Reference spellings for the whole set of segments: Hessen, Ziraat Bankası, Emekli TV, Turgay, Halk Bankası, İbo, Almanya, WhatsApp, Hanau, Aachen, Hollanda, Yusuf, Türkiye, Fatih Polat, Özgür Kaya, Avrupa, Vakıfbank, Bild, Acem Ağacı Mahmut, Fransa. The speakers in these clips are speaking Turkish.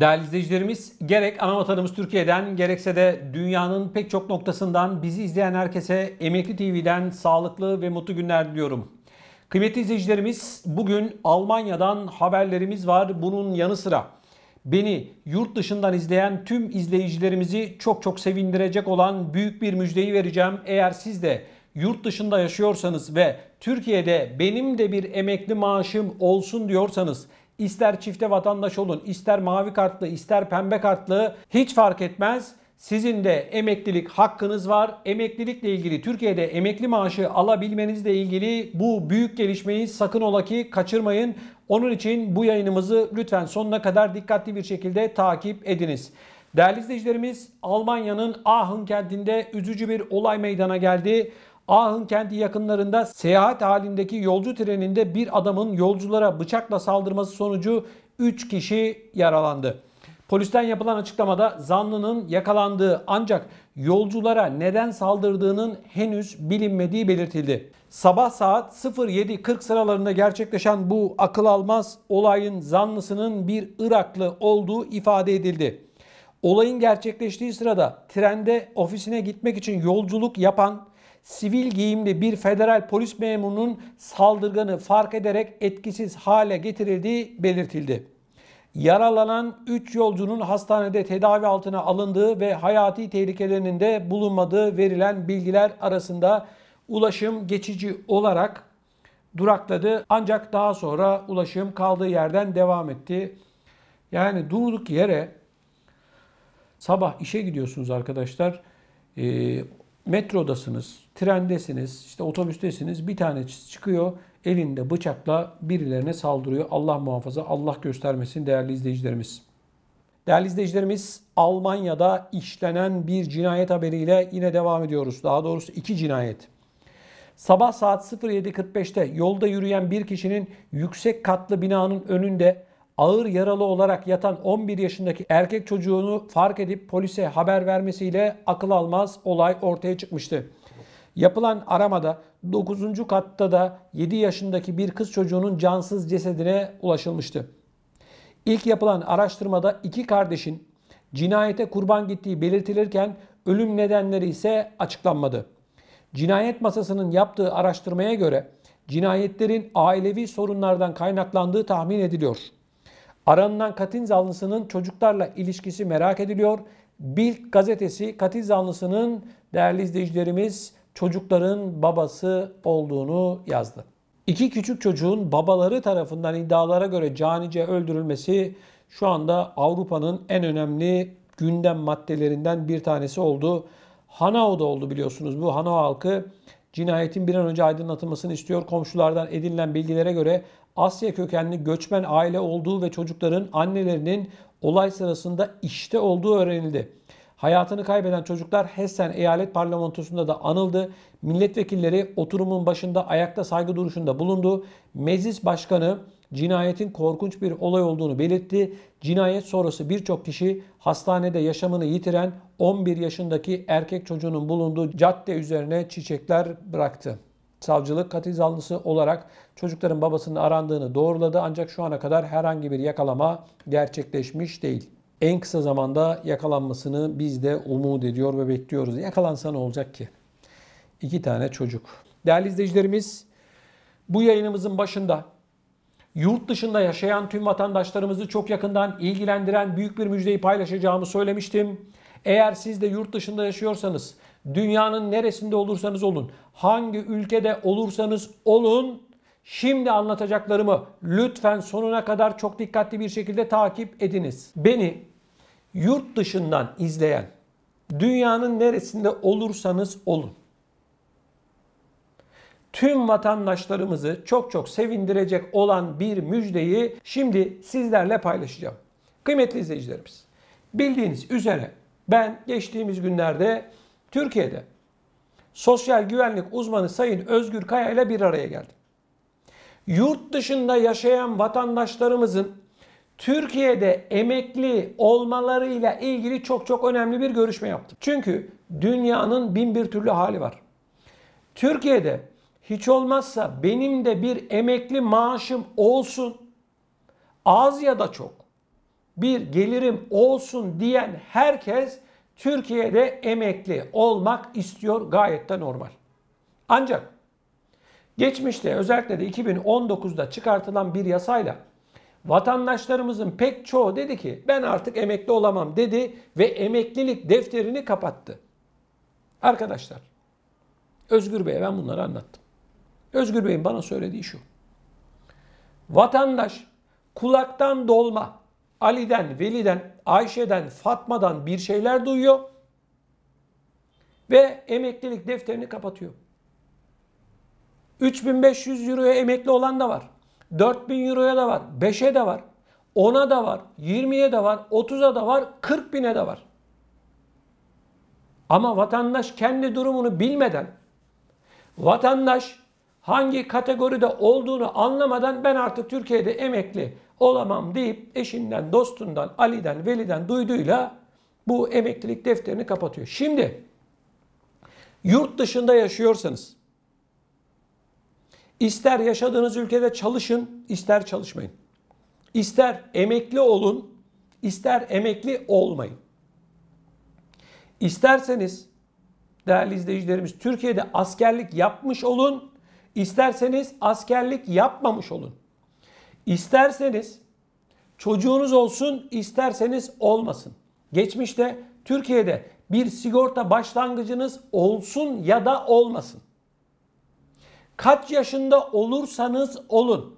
Değerli izleyicilerimiz, gerek ana vatanımız Türkiye'den gerekse de dünyanın pek çok noktasından bizi izleyen herkese Emekli TV'den sağlıklı ve mutlu günler diliyorum. Kıymetli izleyicilerimiz, bugün Almanya'dan haberlerimiz var. Bunun yanı sıra beni yurt dışından izleyen tüm izleyicilerimizi çok çok sevindirecek olan büyük bir müjdeyi vereceğim. Eğer siz de yurt dışında yaşıyorsanız ve Türkiye'de benim de bir emekli maaşım olsun diyorsanız, İster çifte vatandaş olun, ister mavi kartlı, ister pembe kartlı, hiç fark etmez. Sizin de emeklilik hakkınız var. Emeklilikle ilgili, Türkiye'de emekli maaşı alabilmenizle ilgili bu büyük gelişmeyi sakın ola ki kaçırmayın. Onun için bu yayınımızı lütfen sonuna kadar dikkatli bir şekilde takip ediniz. Değerli izleyicilerimiz, Almanya'nın Aachen kentinde üzücü bir olay meydana geldi. Aachen kenti yakınlarında seyahat halindeki yolcu treninde bir adamın yolculara bıçakla saldırması sonucu 3 kişi yaralandı. Polisten yapılan açıklamada zanlının yakalandığı ancak yolculara neden saldırdığının henüz bilinmediği belirtildi. Sabah saat 07:40 sıralarında gerçekleşen bu akıl almaz olayın zanlısının bir Iraklı olduğu ifade edildi. Olayın gerçekleştiği sırada trende ofisine gitmek için yolculuk yapan sivil giyimli bir federal polis memurunun saldırganı fark ederek etkisiz hale getirildiği belirtildi. Yaralanan 3 yolcunun hastanede tedavi altına alındığı ve hayati tehlikelerinin de bulunmadığı verilen bilgiler arasında. Ulaşım geçici olarak durakladı ancak daha sonra ulaşım kaldığı yerden devam etti. Yani durduk yere sabah işe gidiyorsunuz arkadaşlar. Metrodasınız, trendesiniz, işte otobüstesiniz, bir tane çıkıyor elinde bıçakla birilerine saldırıyor. Allah muhafaza, Allah göstermesin değerli izleyicilerimiz. Değerli izleyicilerimiz, Almanya'da işlenen bir cinayet haberiyle yine devam ediyoruz. Daha doğrusu 2 cinayet. Sabah saat 07:45'te yolda yürüyen bir kişinin yüksek katlı binanın önünde ağır yaralı olarak yatan 11 yaşındaki erkek çocuğunu fark edip polise haber vermesiyle akıl almaz olay ortaya çıkmıştı. Yapılan aramada 9. katta da 7 yaşındaki bir kız çocuğunun cansız cesedine ulaşılmıştı. İlk yapılan araştırmada 2 kardeşin cinayete kurban gittiği belirtilirken ölüm nedenleri ise açıklanmadı. Cinayet masasının yaptığı araştırmaya göre cinayetlerin ailevi sorunlardan kaynaklandığı tahmin ediliyor. Aranılan katil zanlısının çocuklarla ilişkisi merak ediliyor. Bild gazetesi katil zanlısının, değerli izleyicilerimiz, çocukların babası olduğunu yazdı. 2 küçük çocuğun babaları tarafından iddialara göre canice öldürülmesi şu anda Avrupa'nın en önemli gündem maddelerinden bir tanesi oldu. Hanau'da oldu biliyorsunuz bu. Hanau halkı cinayetin bir an önce aydınlatılmasını istiyor. Komşulardan edinilen bilgilere göre Asya kökenli göçmen aile olduğu ve çocukların annelerinin olay sırasında işte olduğu öğrenildi. Hayatını kaybeden çocuklar Hessen Eyalet Parlamentosu'nda da anıldı. Milletvekilleri oturumun başında ayakta saygı duruşunda bulundu. Meclis Başkanı cinayetin korkunç bir olay olduğunu belirtti. Cinayet sonrası birçok kişi hastanede yaşamını yitiren 11 yaşındaki erkek çocuğunun bulunduğu cadde üzerine çiçekler bıraktı. Savcılık katil zanlısı olarak çocukların babasının arandığını doğruladı ancak şu ana kadar herhangi bir yakalama gerçekleşmiş değil. En kısa zamanda yakalanmasını biz de umut ediyor ve bekliyoruz. Yakalansa ne olacak ki? 2 tane çocuk. Değerli izleyicilerimiz, bu yayınımızın başında yurt dışında yaşayan tüm vatandaşlarımızı çok yakından ilgilendiren büyük bir müjdeyi paylaşacağımı söylemiştim. Eğer siz de yurt dışında yaşıyorsanız, dünyanın neresinde olursanız olun, hangi ülkede olursanız olun, şimdi anlatacaklarımı lütfen sonuna kadar çok dikkatli bir şekilde takip ediniz. Beni yurt dışından izleyen, dünyanın neresinde olursanız olun, tüm vatandaşlarımızı çok çok sevindirecek olan bir müjdeyi şimdi sizlerle paylaşacağım. Kıymetli izleyicilerimiz, bildiğiniz üzere ben geçtiğimiz günlerde Türkiye'de sosyal güvenlik uzmanı Sayın Özgür Kaya ile bir araya geldim. Yurt dışında yaşayan vatandaşlarımızın Türkiye'de emekli olmalarıyla ilgili çok çok önemli bir görüşme yaptım. Çünkü dünyanın bin bir türlü hali var. Türkiye'de hiç olmazsa benim de bir emekli maaşım olsun, az ya da çok, bir gelirim olsun diyen herkes Türkiye'de emekli olmak istiyor, gayet de normal. Ancak geçmişte özellikle de 2019'da çıkartılan bir yasayla vatandaşlarımızın pek çoğu dedi ki ben artık emekli olamam dedi ve emeklilik defterini kapattı. Arkadaşlar, Özgür Bey'e ben bunları anlattım. Özgür Bey'in bana söylediği şu: vatandaş kulaktan dolma Ali'den, Veli'den, Ayşe'den, Fatma'dan bir şeyler duyuyor ve emeklilik defterini kapatıyor. 3.500 euroya emekli olan da var. 4.000 euroya da var. 5'e de var. 10'a da var. 20'ye de var. 30'a da var. 40.000'e de var. Ama vatandaş kendi durumunu bilmeden, vatandaş hangi kategoride olduğunu anlamadan ben artık Türkiye'de emekli olamam deyip eşinden, dostundan, Ali'den, Veli'den duyduğuyla bu emeklilik defterini kapatıyor. Şimdi yurt dışında yaşıyorsanız, İster yaşadığınız ülkede çalışın, ister çalışmayın. İster emekli olun, ister emekli olmayın. İsterseniz değerli izleyicilerimiz Türkiye'de askerlik yapmış olun, isterseniz askerlik yapmamış olun. İsterseniz çocuğunuz olsun, isterseniz olmasın. Geçmişte Türkiye'de bir sigorta başlangıcınız olsun ya da olmasın. Kaç yaşında olursanız olun,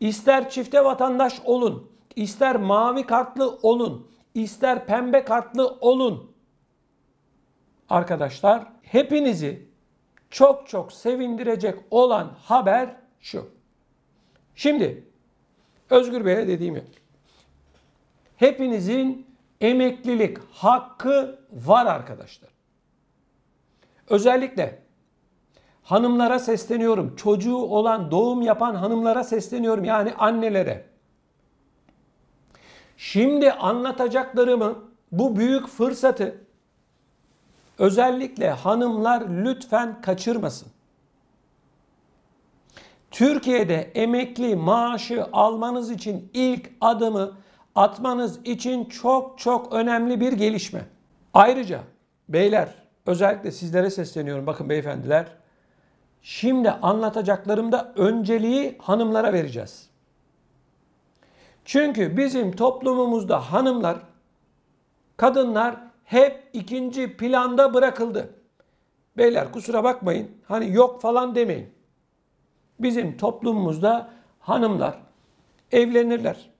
ister çifte vatandaş olun, ister mavi kartlı olun, ister pembe kartlı olun. Arkadaşlar, hepinizi çok çok sevindirecek olan haber şu. Şimdi Özgür Bey'e dediğimi, hepinizin emeklilik hakkı var arkadaşlar. Özellikle hanımlara sesleniyorum. Çocuğu olan, doğum yapan hanımlara sesleniyorum. Yani annelere. Şimdi anlatacaklarımı, bu büyük fırsatı özellikle hanımlar lütfen kaçırmasın. Türkiye'de emekli maaşı almanız için ilk adımı atmanız için çok çok önemli bir gelişme. Ayrıca beyler, özellikle sizlere sesleniyorum. Bakın beyefendiler, şimdi anlatacaklarımda önceliği hanımlara vereceğiz. Çünkü bizim toplumumuzda hanımlar, kadınlar hep ikinci planda bırakıldı. Beyler kusura bakmayın, hani yok falan demeyin. Bizim toplumumuzda hanımlar evlenirler.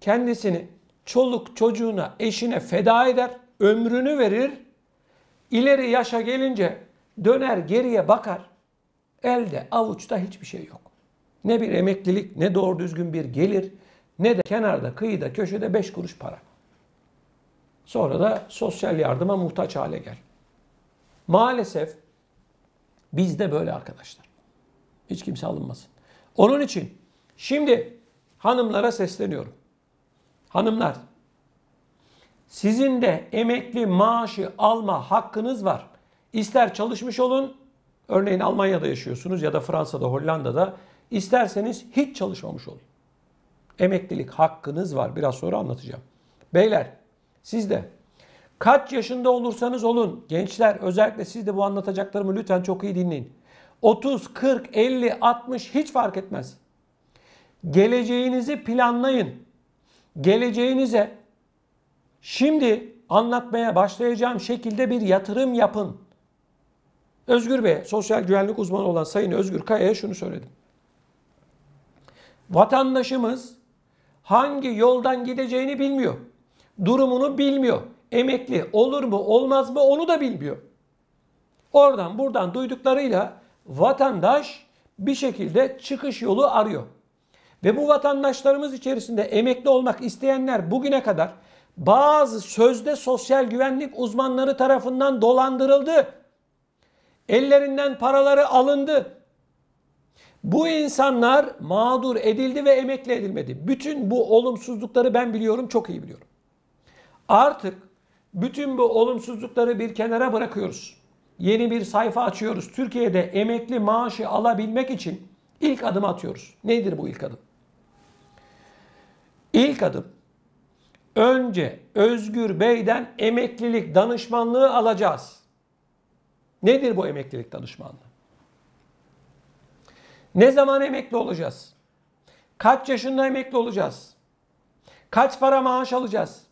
Kendisini çoluk çocuğuna, eşine feda eder, ömrünü verir. İleri yaşa gelince döner geriye bakar. Elde avuçta hiçbir şey yok. Ne bir emeklilik, ne doğru düzgün bir gelir, ne de kenarda, kıyıda, köşede 5 kuruş para. Sonra da sosyal yardıma muhtaç hale gel. Maalesef bizde böyle arkadaşlar. Hiç kimse alınmasın. Onun için şimdi hanımlara sesleniyorum. Hanımlar, sizin de emekli maaşı alma hakkınız var. İster çalışmış olun, örneğin Almanya'da yaşıyorsunuz ya da Fransa'da, Hollanda'da, isterseniz hiç çalışmamış olun. Emeklilik hakkınız var. Biraz sonra anlatacağım. Beyler, siz de kaç yaşında olursanız olun, gençler özellikle siz de bu anlatacaklarımı lütfen çok iyi dinleyin. 30, 40, 50, 60 hiç fark etmez. Geleceğinizi planlayın. Geleceğinize şimdi anlatmaya başlayacağım şekilde bir yatırım yapın. Özgür Bey, sosyal güvenlik uzmanı olan Sayın Özgür Kaya'ya şunu söyledim. Vatandaşımız hangi yoldan gideceğini bilmiyor. Durumunu bilmiyor. Emekli olur mu olmaz mı onu da bilmiyor. Oradan buradan duyduklarıyla vatandaş bir şekilde çıkış yolu arıyor. Ve bu vatandaşlarımız içerisinde emekli olmak isteyenler bugüne kadar bazı sözde sosyal güvenlik uzmanları tarafından dolandırıldı. Ellerinden paraları alındı. Bu insanlar mağdur edildi ve emekli edilmedi. Bütün bu olumsuzlukları ben biliyorum, çok iyi biliyorum. Artık bütün bu olumsuzlukları bir kenara bırakıyoruz. Yeni bir sayfa açıyoruz. Türkiye'de emekli maaşı alabilmek için ilk adımı atıyoruz. Nedir bu ilk adım? İlk adım, önce Özgür Bey'den emeklilik danışmanlığı alacağız. Nedir bu emeklilik danışmanlığı? Ne zaman emekli olacağız? Kaç yaşında emekli olacağız? Kaç para maaş alacağız?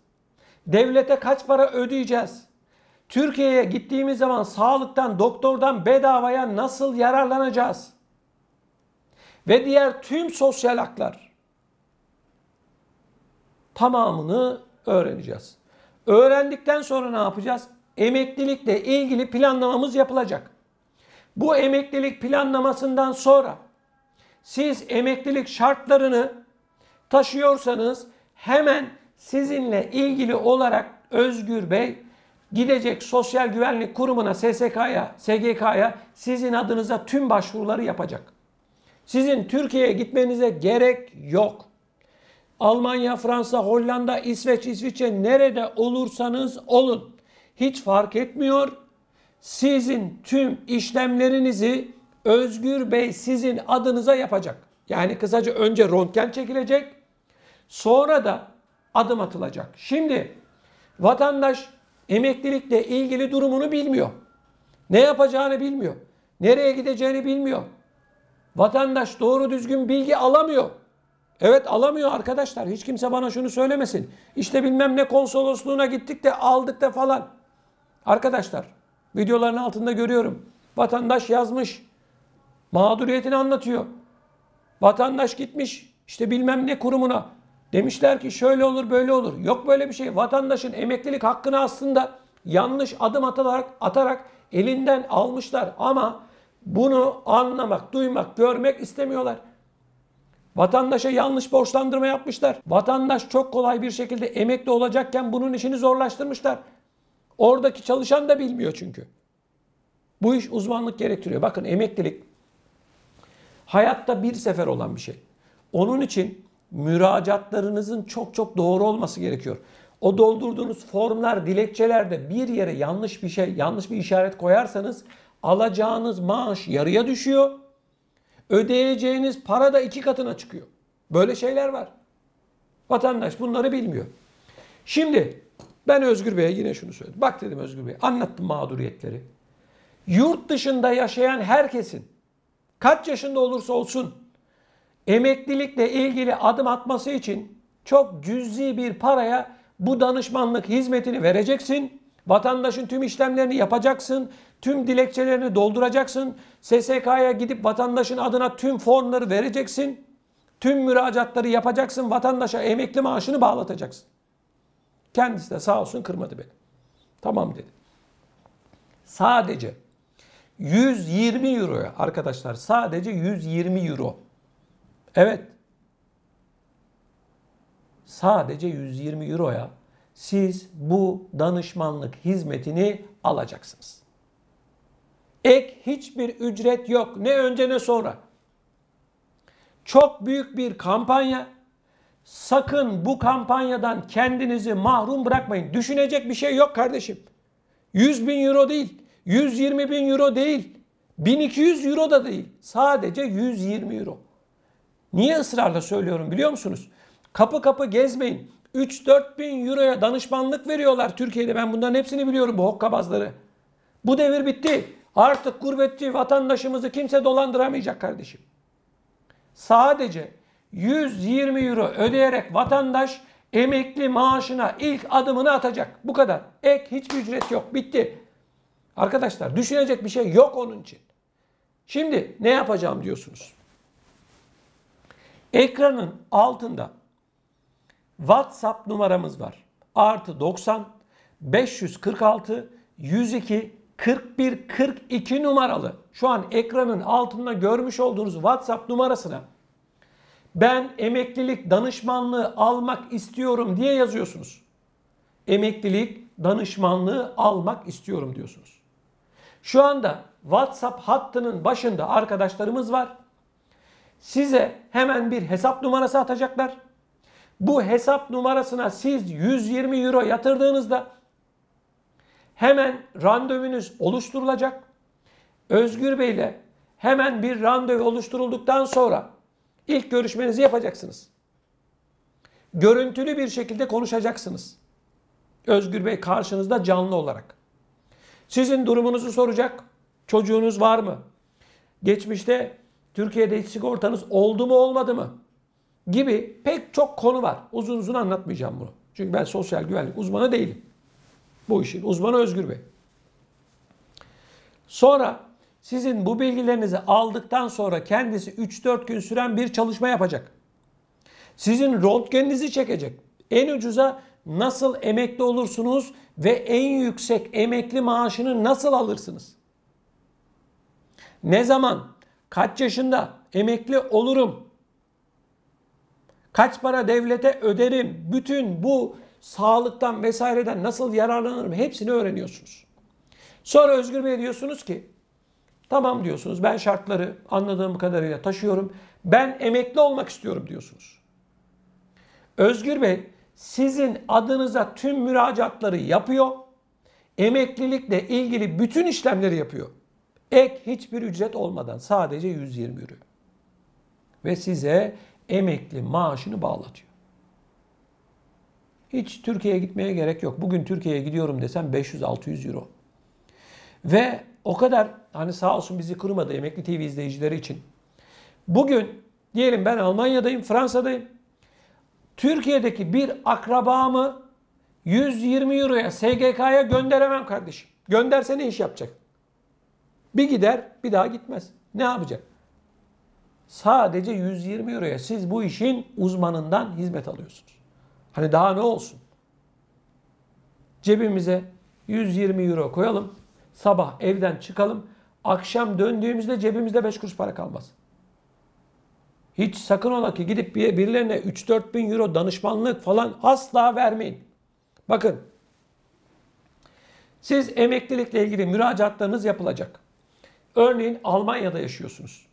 Devlete kaç para ödeyeceğiz? Türkiye'ye gittiğimiz zaman sağlıktan, doktordan bedavaya nasıl yararlanacağız? Ve diğer tüm sosyal haklar tamamını öğreneceğiz. Öğrendikten sonra ne yapacağız? Emeklilikle ilgili planlamamız yapılacak. Bu emeklilik planlamasından sonra siz emeklilik şartlarını taşıyorsanız hemen sizinle ilgili olarak Özgür Bey gidecek Sosyal Güvenlik Kurumu'na, SSK'ya, SGK'ya sizin adınıza tüm başvuruları yapacak. Sizin Türkiye'ye gitmenize gerek yok. Almanya, Fransa, Hollanda, İsveç, İsviçre nerede olursanız olun. Hiç fark etmiyor. Sizin tüm işlemlerinizi Özgür Bey sizin adınıza yapacak. Yani kısaca önce röntgen çekilecek. Sonra da adım atılacak. Şimdi vatandaş emeklilikle ilgili durumunu bilmiyor. Ne yapacağını bilmiyor. Nereye gideceğini bilmiyor. Vatandaş doğru düzgün bilgi alamıyor. Evet, alamıyor arkadaşlar. Hiç kimse bana şunu söylemesin. İşte bilmem ne konsolosluğuna gittik de aldık da falan. Arkadaşlar, videoların altında görüyorum. Vatandaş yazmış. Mağduriyetini anlatıyor. Vatandaş gitmiş işte bilmem ne kurumuna. Demişler ki şöyle olur böyle olur. Yok böyle bir şey. Vatandaşın emeklilik hakkını aslında yanlış adım atarak elinden almışlar. Ama bunu anlamak, duymak, görmek istemiyorlar. Vatandaşa yanlış borçlandırma yapmışlar. Vatandaş çok kolay bir şekilde emekli olacakken bunun işini zorlaştırmışlar. Oradaki çalışan da bilmiyor çünkü. Bu iş uzmanlık gerektiriyor. Bakın, emeklilik hayatta bir sefer olan bir şey. Onun için müracaatlarınızın çok çok doğru olması gerekiyor. O doldurduğunuz formlar, dilekçelerde bir yere yanlış bir işaret koyarsanız alacağınız maaş yarıya düşüyor. Ödeyeceğiniz para da 2 katına çıkıyor. Böyle şeyler var. Vatandaş bunları bilmiyor. Şimdi ben Özgür Bey'e yine şunu söyledim. Bak dedim Özgür Bey, anlattım mağduriyetleri. Yurt dışında yaşayan herkesin kaç yaşında olursa olsun emeklilikle ilgili adım atması için çok cüzi bir paraya bu danışmanlık hizmetini vereceksin. Vatandaşın tüm işlemlerini yapacaksın. Tüm dilekçelerini dolduracaksın. SSK'ya gidip vatandaşın adına tüm formları vereceksin. Tüm müracaatları yapacaksın. Vatandaşa emekli maaşını bağlatacaksın. Kendisi de sağ olsun kırmadı beni. Tamam dedi. Sadece 120 euroya arkadaşlar, sadece 120 euro. Evet. Sadece 120 euroya siz bu danışmanlık hizmetini alacaksınız. Ek hiçbir ücret yok. Ne önce ne sonra. Çok büyük bir kampanya. Sakın bu kampanyadan kendinizi mahrum bırakmayın. Düşünecek bir şey yok kardeşim. 100.000 euro değil. 120.000 euro değil. 1.200 euro da değil. Sadece 120 euro. Niye ısrarla söylüyorum biliyor musunuz? Kapı kapı gezmeyin. 3-4 bin euroya danışmanlık veriyorlar Türkiye'de. Ben bunların hepsini biliyorum, bu hokkabazları. Bu devir bitti. Artık gurbetçi vatandaşımızı kimse dolandıramayacak kardeşim. Sadece 120 euro ödeyerek vatandaş emekli maaşına ilk adımını atacak. Bu kadar. Ek hiçbir ücret yok. Bitti. Arkadaşlar, düşünecek bir şey yok onun için. Şimdi ne yapacağım diyorsunuz? Ekranın altında WhatsApp numaramız var. +90 546 102 41 42 numaralı. Şu an ekranın altında görmüş olduğunuz WhatsApp numarasına ben emeklilik danışmanlığı almak istiyorum diye yazıyorsunuz. Emeklilik danışmanlığı almak istiyorum diyorsunuz. Şu anda WhatsApp hattının başında arkadaşlarımız var. Size hemen bir hesap numarası atacaklar. Bu hesap numarasına siz 120 euro yatırdığınızda hemen randevunuz oluşturulacak. Özgür Bey ile hemen bir randevu oluşturulduktan sonra ilk görüşmenizi yapacaksınız. görüntülü bir şekilde konuşacaksınız. Özgür Bey karşınızda canlı olarak. Sizin durumunuzu soracak. Çocuğunuz var mı? Geçmişte Türkiye'de hiç sigortanız oldu mu olmadı mı? Gibi pek çok konu var. Uzun uzun anlatmayacağım bunu. Çünkü ben sosyal güvenlik uzmanı değilim. Bu işin uzmanı Özgür Bey. Sonra sizin bu bilgilerinizi aldıktan sonra kendisi 3-4 gün süren bir çalışma yapacak. Sizin röntgeninizi çekecek. En ucuza nasıl emekli olursunuz ve en yüksek emekli maaşını nasıl alırsınız? Ne zaman, kaç yaşında emekli olurum? Kaç para devlete öderim? Bütün bu sağlıktan vesaireden nasıl yararlanırım? Hepsini öğreniyorsunuz. Sonra Özgür Bey diyorsunuz ki, tamam diyorsunuz, ben şartları anladığım kadarıyla taşıyorum. Ben emekli olmak istiyorum diyorsunuz. Özgür Bey sizin adınıza tüm müracaatları yapıyor. Emeklilikle ilgili bütün işlemleri yapıyor. Ek hiçbir ücret olmadan sadece 120 euro. Ve size emekli maaşını bağlatıyor. Hiç Türkiye'ye gitmeye gerek yok. Bugün Türkiye'ye gidiyorum desem 500-600 euro. Ve o kadar hani sağ olsun bizi kırmadı Emekli TV izleyicileri için. Bugün diyelim ben Almanya'dayım, Fransa'dayım. Türkiye'deki bir akrabamı 120 euroya SGK'ya gönderemem kardeşim. Gönderse ne iş yapacak? Bir gider bir daha gitmez. Ne yapacak? Sadece 120 euroya siz bu işin uzmanından hizmet alıyorsunuz. Hani daha ne olsun? Cebimize 120 euro koyalım. Sabah evden çıkalım. Akşam döndüğümüzde cebimizde 5 kuruş para kalmaz. Hiç sakın ola ki gidip birilerine 3-4 bin euro danışmanlık falan asla vermeyin. Bakın. Siz emeklilikle ilgili müracaatlarınız yapılacak. Örneğin Almanya'da yaşıyorsunuz.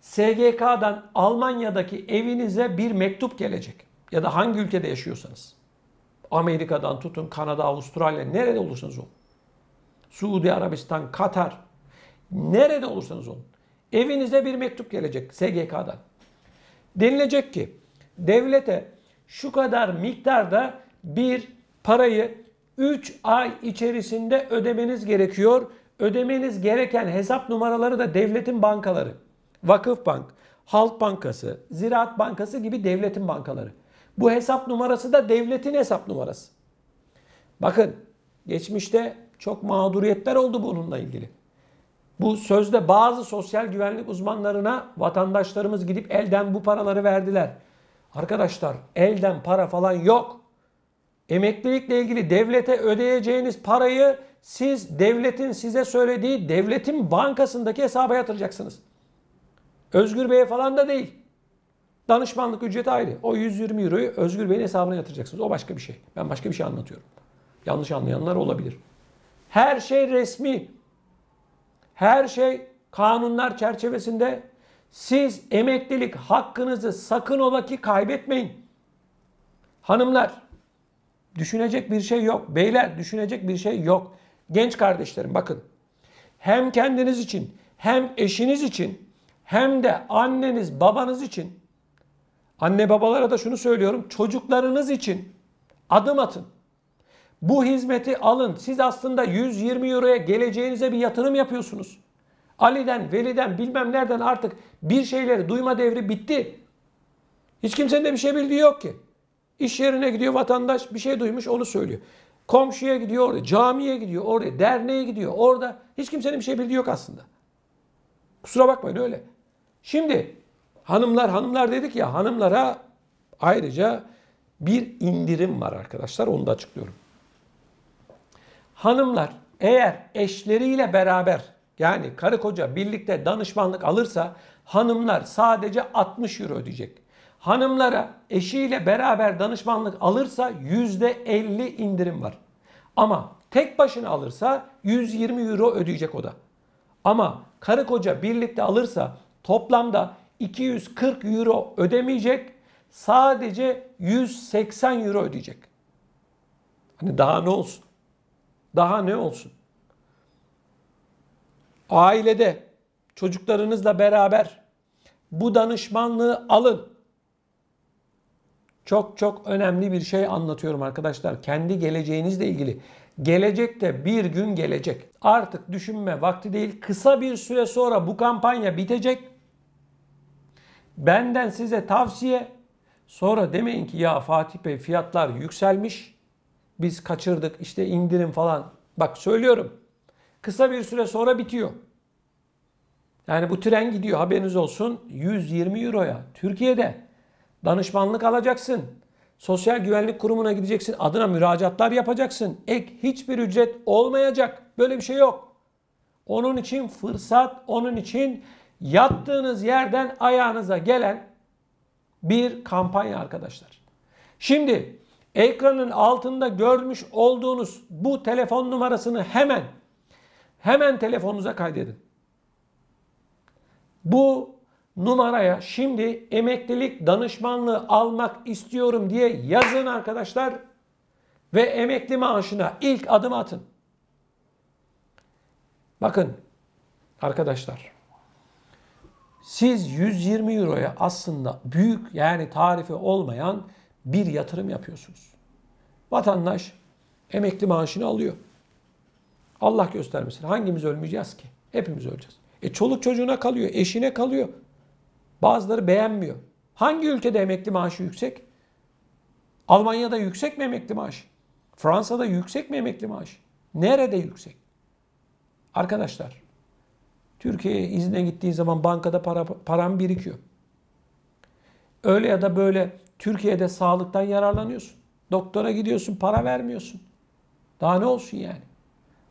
SGK'dan Almanya'daki evinize bir mektup gelecek. Ya da hangi ülkede yaşıyorsanız. Amerika'dan tutun, Kanada, Avustralya, nerede olursanız olun. Suudi Arabistan, Katar, nerede olursanız olun. Evinize bir mektup gelecek SGK'dan. Denilecek ki devlete şu kadar miktarda bir parayı 3 ay içerisinde ödemeniz gerekiyor. Ödemeniz gereken hesap numaraları da devletin bankaları. Vakıfbank, Halk Bankası, Ziraat Bankası gibi devletin bankaları. Bu hesap numarası da devletin hesap numarası. Bakın geçmişte çok mağduriyetler oldu bununla ilgili. Bu sözde bazı sosyal güvenlik uzmanlarına vatandaşlarımız gidip elden bu paraları verdiler. Arkadaşlar elden para falan yok. Emeklilikle ilgili devlete ödeyeceğiniz parayı siz devletin size söylediği devletin bankasındaki hesaba yatıracaksınız. Özgür Bey'e falan da değil. Danışmanlık ücreti ayrı. O 120 euroyu Özgür Bey'in hesabına yatıracaksınız. O başka bir şey. Ben başka bir şey anlatıyorum. Yanlış anlayanlar olabilir. Her şey resmi. Her şey kanunlar çerçevesinde. Siz emeklilik hakkınızı sakın ola ki kaybetmeyin. Hanımlar, düşünecek bir şey yok. Beyler, düşünecek bir şey yok. Genç kardeşlerim bakın. Hem kendiniz için, hem eşiniz için, hem de anneniz, babanız için, anne babalara da şunu söylüyorum, çocuklarınız için adım atın. Bu hizmeti alın. Siz aslında 120 euroya geleceğinize bir yatırım yapıyorsunuz. Ali'den, Veli'den, bilmem nereden artık bir şeyleri duyma devri bitti. Hiç kimsenin de bir şey bildiği yok ki. İş yerine gidiyor vatandaş, bir şey duymuş onu söylüyor. Komşuya gidiyor oraya, camiye gidiyor oraya, derneğe gidiyor orada. Hiç kimsenin bir şey bildiği yok aslında. Kusura bakmayın öyle. Şimdi hanımlar dedik ya, hanımlara ayrıca bir indirim var arkadaşlar, onu da açıklıyorum. Hanımlar eğer eşleriyle beraber yani karı koca birlikte danışmanlık alırsa hanımlar sadece 60 euro ödeyecek. Hanımlara eşiyle beraber danışmanlık alırsa %50 indirim var. Ama tek başına alırsa 120 euro ödeyecek o da. Ama karı koca birlikte alırsa toplamda 240 euro ödemeyecek, sadece 180 euro ödeyecek. Hani daha ne olsun? Daha ne olsun? Ailede çocuklarınızla beraber bu danışmanlığı alın. çok çok önemli bir şey anlatıyorum arkadaşlar. Kendi geleceğinizle ilgili. Gelecek de bir gün gelecek. Artık düşünme vakti değil. Kısa bir süre sonra bu kampanya bitecek. Benden size tavsiye. Sonra demeyin ki ya Fatih Bey fiyatlar yükselmiş. Biz kaçırdık işte indirim falan. Bak söylüyorum. Kısa bir süre sonra bitiyor. Yani bu tren gidiyor haberiniz olsun. 120 euroya Türkiye'de danışmanlık alacaksın. Sosyal güvenlik kurumuna gideceksin. Adına müracaatlar yapacaksın. Ek hiçbir ücret olmayacak. Böyle bir şey yok. Onun için fırsat, onun için yattığınız yerden ayağınıza gelen bir kampanya arkadaşlar. Şimdi ekranın altında görmüş olduğunuz bu telefon numarasını hemen telefonunuza kaydedin. Bu numaraya şimdi emeklilik danışmanlığı almak istiyorum diye yazın arkadaşlar ve emekli maaşına ilk adım atın. Bakın arkadaşlar siz 120 euroya aslında büyük yani tarifi olmayan bir yatırım yapıyorsunuz. Vatandaş emekli maaşını alıyor. Allah göstermesin hangimiz ölmeyeceğiz ki? Hepimiz öleceğiz. Çoluk çocuğuna kalıyor, eşine kalıyor. Bazıları beğenmiyor. Hangi ülkede emekli maaşı yüksek? Almanya'da yüksek mi emekli maaşı? Fransa'da yüksek mi emekli maaşı? Nerede yüksek? Arkadaşlar, Türkiye'ye izne gittiği zaman bankada param birikiyor. Öyle ya da böyle Türkiye'de sağlıktan yararlanıyorsun. Doktora gidiyorsun, para vermiyorsun. Daha ne olsun yani?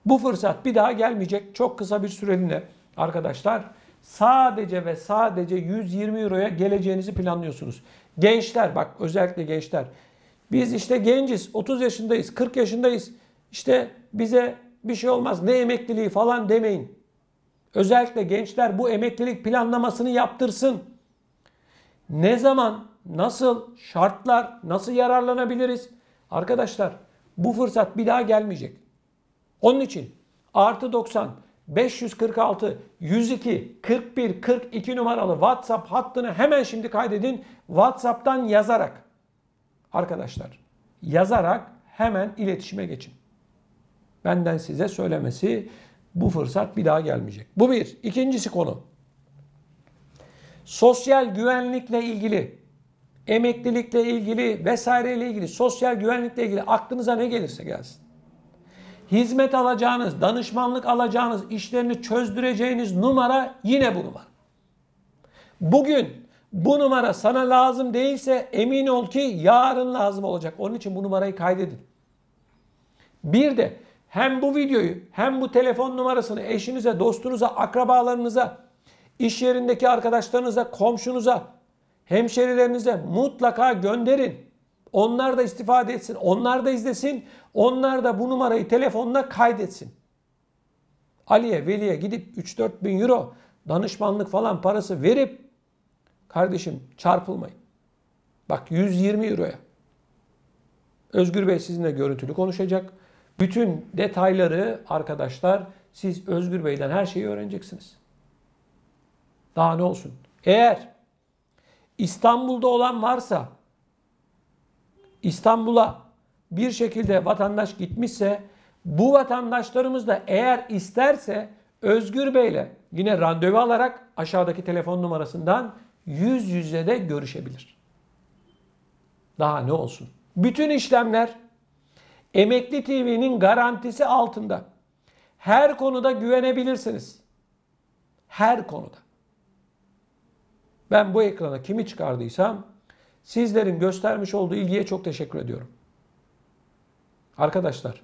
Bu fırsat bir daha gelmeyecek. Çok kısa bir süreliğine arkadaşlar sadece ve sadece 120 euroya geleceğinizi planlıyorsunuz. Gençler bak özellikle gençler. Biz işte genciz, 30 yaşındayız, 40 yaşındayız. İşte bize bir şey olmaz ne emekliliği falan demeyin. Özellikle gençler bu emeklilik planlamasını yaptırsın. Ne zaman, nasıl, şartlar, nasıl yararlanabiliriz? Arkadaşlar bu fırsat bir daha gelmeyecek. Onun için artı 90, 546, 102, 41, 42 numaralı WhatsApp hattını hemen şimdi kaydedin. WhatsApp'tan yazarak arkadaşlar hemen iletişime geçin. Benden size söylemesi bu fırsat bir daha gelmeyecek. Bu bir. İkincisi konu. Sosyal güvenlikle ilgili, emeklilikle ilgili vesaireyle ilgili, sosyal güvenlikle ilgili aklınıza ne gelirse gelsin. Hizmet alacağınız, danışmanlık alacağınız, işlerini çözdüreceğiniz numara yine bu numara. Bugün bu numara sana lazım değilse emin ol ki yarın lazım olacak. Onun için bu numarayı kaydedin. Bir de hem bu videoyu hem bu telefon numarasını eşinize, dostunuza, akrabalarınıza, iş yerindeki arkadaşlarınıza, komşunuza, hemşerilerinize mutlaka gönderin. Onlar da istifade etsin, onlar da izlesin, onlar da bu numarayı telefonla kaydetsin. Ali'ye, Veli'ye gidip 3-4 bin euro danışmanlık falan parası verip kardeşim çarpılmayın. Bak 120 euroya. Özgür Bey sizinle görüntülü konuşacak. Bütün detayları arkadaşlar siz Özgür Bey'den her şeyi öğreneceksiniz. Daha ne olsun? Eğer İstanbul'da olan varsa İstanbul'a bir şekilde vatandaş gitmişse bu vatandaşlarımız da eğer isterse Özgür Bey'le yine randevu alarak aşağıdaki telefon numarasından yüz yüze de görüşebilir. Daha ne olsun? Bütün işlemler Emekli TV'nin garantisi altında. Her konuda güvenebilirsiniz. Her konuda. Ben bu ekrana kimi çıkardıysam sizlerin göstermiş olduğu ilgiye çok teşekkür ediyorum. Arkadaşlar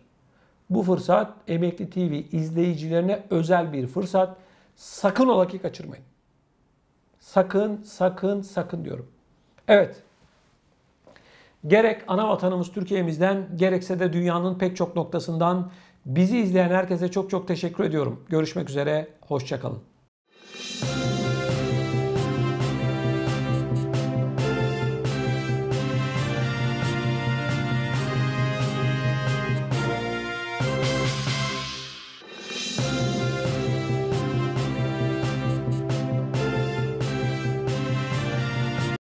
bu fırsat Emekli TV izleyicilerine özel bir fırsat. Sakın ola ki kaçırmayın. Sakın, sakın, sakın diyorum. Evet. Gerek ana vatanımız Türkiye'mizden gerekse de dünyanın pek çok noktasından bizi izleyen herkese çok çok teşekkür ediyorum. Görüşmek üzere, hoşça kalın.